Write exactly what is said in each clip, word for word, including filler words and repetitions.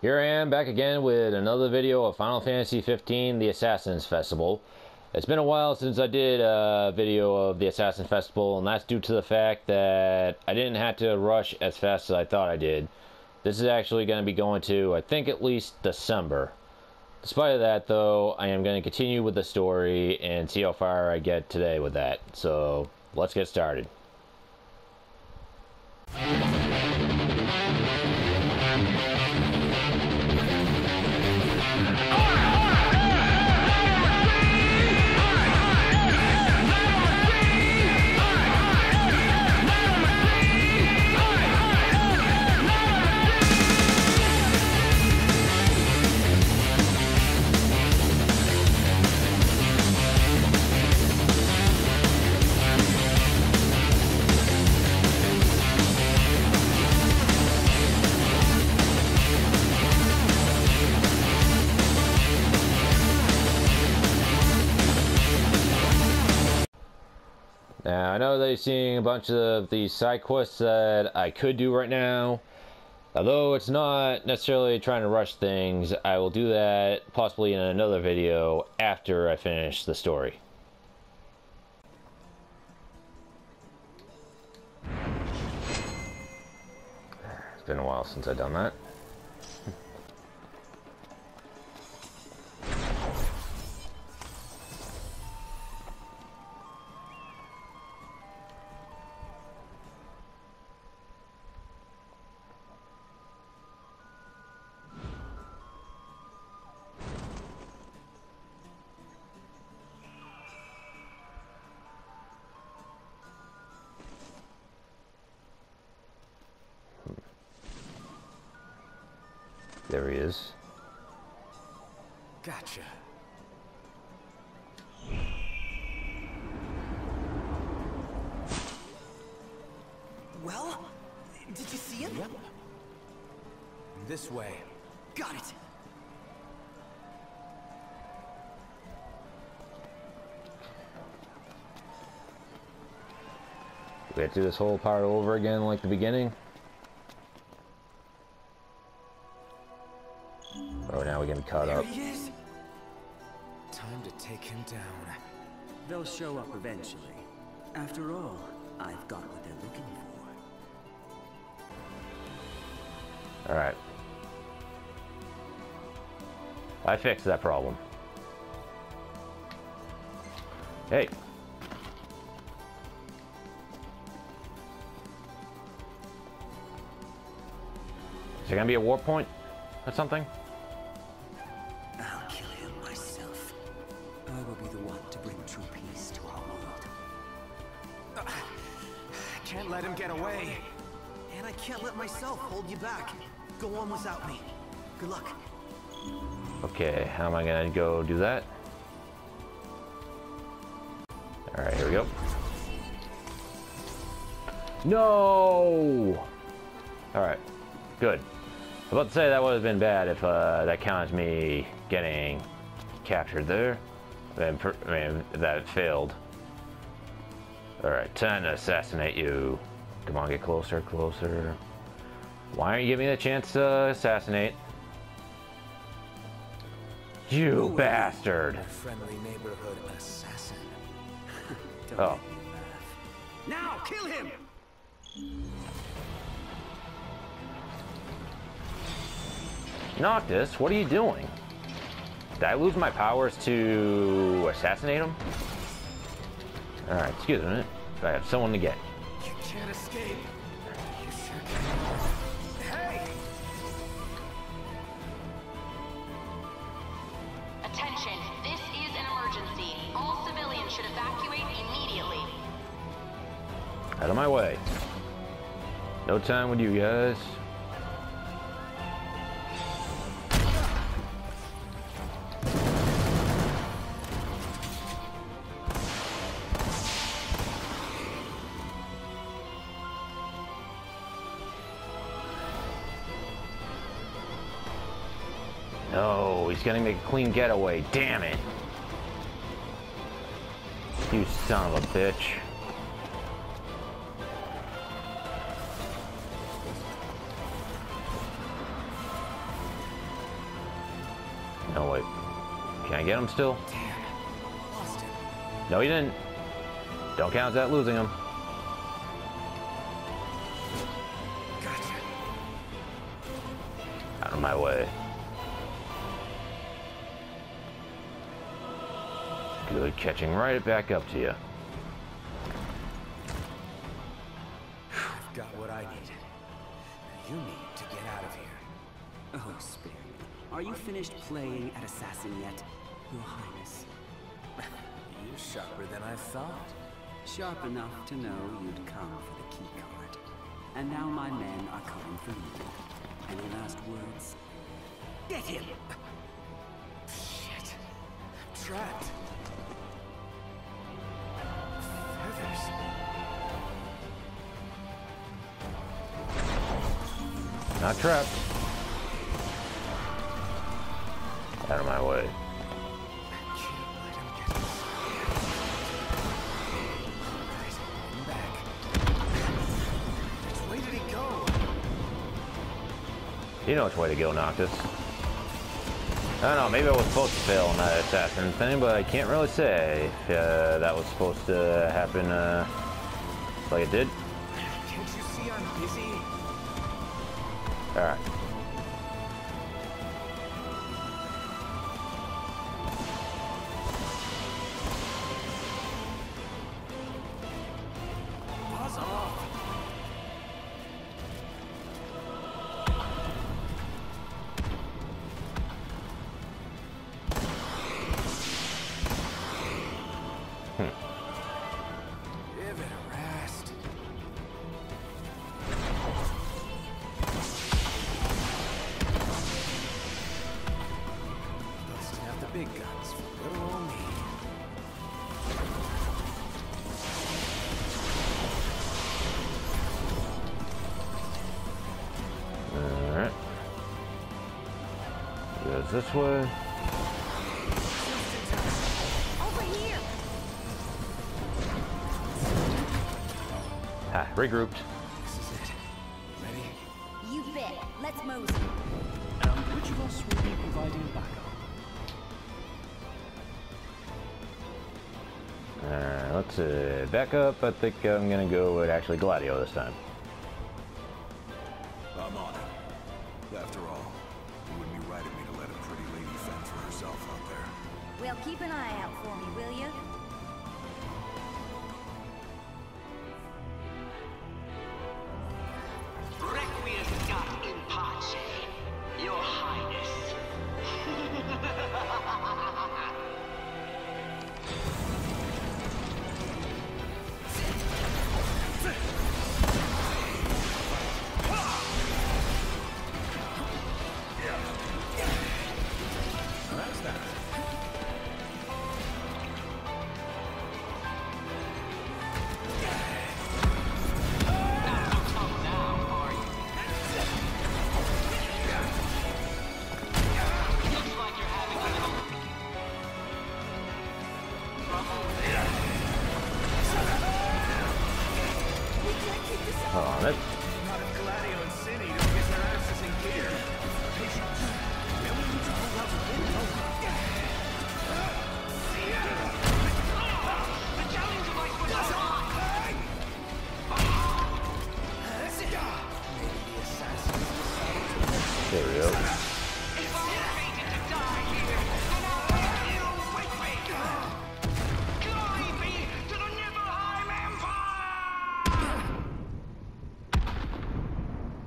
Here I am back again with another video of Final Fantasy fifteen, the Assassin's Festival. It's been a while since I did a video of the Assassin's Festival, and that's due to the fact that I didn't have to rush as fast as I thought I did. This is actually going to be going to, I think, at least December. Despite of that, though, I am going to continue with the story and see how far I get today with that. So, let's get started. Now, I know that you're seeing a bunch of these side quests that I could do right now. Although it's not necessarily trying to rush things, I will do that possibly in another video after I finish the story. It's been a while since I've done that. There he is. Gotcha. Well, did you see him? Yep. This way. Got it. We have to do this whole part over again like the beginning? Oh, now we're getting caught up. He is. Time to take him down. They'll show up eventually. After all, I've got what they're looking for. Alright. I fixed that problem. Hey. Is there gonna be a warp point or something? Can't let him get away. And I can't let myself hold you back. Go on without me. Good luck. Okay, how am I gonna go do that? Alright, here we go. No! Alright, good. I was about to say that would have been bad if uh, that counted me getting captured there. Then, I mean, that failed. Alright, time to assassinate you. Come on, get closer, closer. Why aren't you giving me the chance to assassinate? You Who bastard! You? Friendly neighborhood assassin. Don't oh. Now, kill him! Noctis, what are you doing? Did I lose my powers to assassinate him? Alright, excuse me. I have someone to get. You can't escape. You sure can. Hey! Attention, this is an emergency. All civilians should evacuate immediately. Out of my way. No time with you guys. No, he's gonna make a clean getaway. Damn it! You son of a bitch. No, wait. Can I get him still? Damn. Lost him. No, you didn't. Don't count that losing him. Gotcha. Out of my way. Good catching right back up to you. I've got what I needed. Now you need to get out of here. Oh, Spirit. Are you finished playing at Assassin yet, Your Highness? You're sharper than I thought. Sharp enough to know you'd come for the key card. And now my men are coming for you. Any last words? Get him! Shit. I'm trapped. Feathers. Not trapped. Out of my way. Where did he go? You know which way to go, Noctis. I don't know, maybe I was supposed to fail on that assassin thing, but I can't really say if uh, that was supposed to happen uh, like it did. Can't you see I'm busy? Alright. This way. Over here. Ha, regrouped. This is it. Ready? You bet. Let's move. Um, which of us will be providing backup? Alright, let's uh, back up. I think I'm gonna go with actually Gladio this time. I'm on it. After all, it would be right of me to let a pretty lady fend for herself out there. Well, keep an eye out for me, will you? Requiescat got in pace, Your Highness.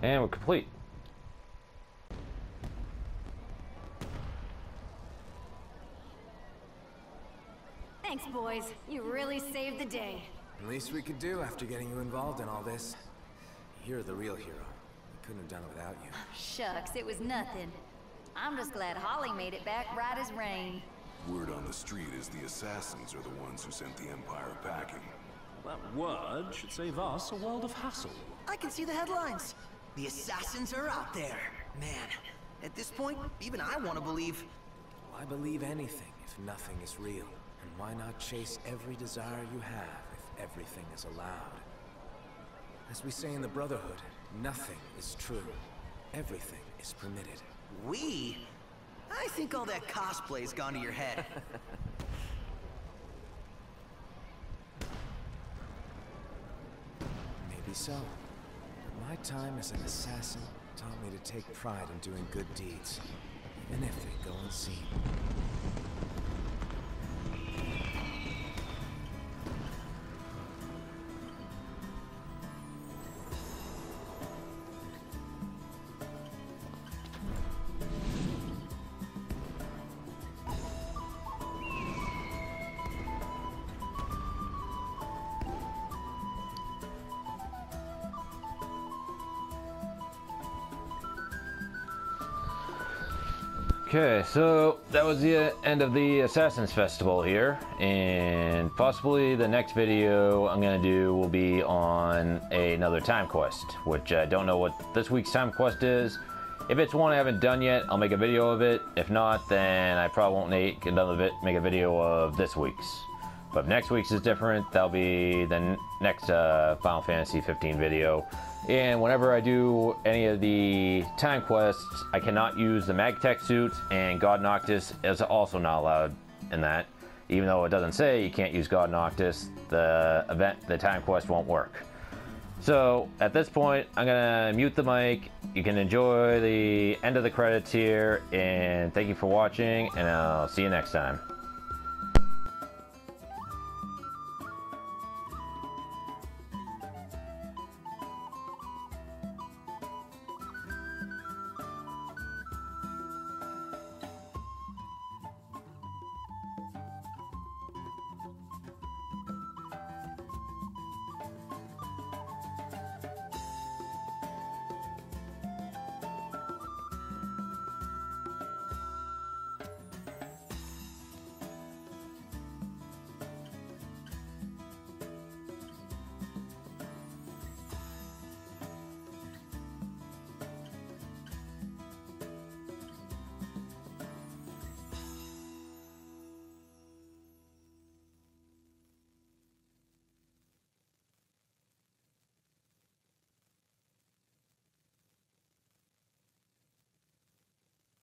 And we're complete. Thanks, boys. You really saved the day. At least we could do after getting you involved in all this. You're the real hero. We couldn't have done it without you. Oh, shucks, it was nothing. I'm just glad Holly made it back right as rain. Word on the street is the assassins are the ones who sent the Empire packing. That word should save us a world of hassle. I can see the headlines. The assassins are out there. Man, at this point, even I want to believe. Why believe anything if nothing is real? And why not chase every desire you have if everything is allowed? As we say in the Brotherhood, nothing is true. Everything is permitted. We? I think all that cosplay's gone to your head. Maybe so. But my time as an assassin taught me to take pride in doing good deeds, even if they go unseen. Okay, so that was the end of the Assassin's Festival here, and possibly the next video I'm gonna do will be on another time quest, which I don't know what this week's time quest is. If it's one I haven't done yet, I'll make a video of it. If not, then I probably won't make another vi- make a video of this week's. But if next week's is different, that'll be the next uh, Final Fantasy fifteen video. And whenever I do any of the time quests, I cannot use the Magtech suit, and God Noctis is also not allowed in that. Even though it doesn't say you can't use God Noctis, the event, the time quest won't work. So at this point, I'm gonna mute the mic. You can enjoy the end of the credits here, and thank you for watching, and I'll see you next time.